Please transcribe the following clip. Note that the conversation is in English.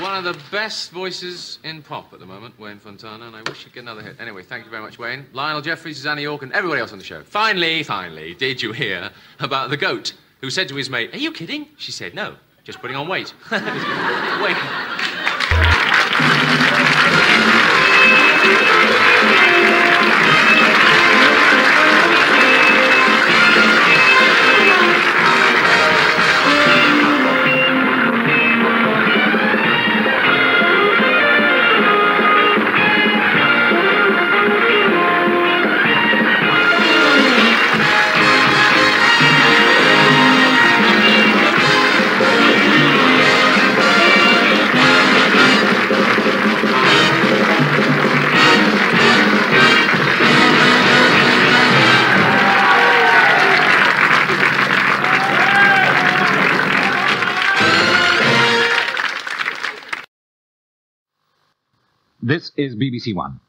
One of the best voices in pop at the moment, Wayne Fontana, and I wish he'd get another hit. Anyway, thank you very much, Wayne. Lionel Jeffries, Susanna York, and everybody else on the show. Finally, did you hear about the goat who said to his mate, "Are you kidding?" She said, "No, just putting on weight." This is BBC1.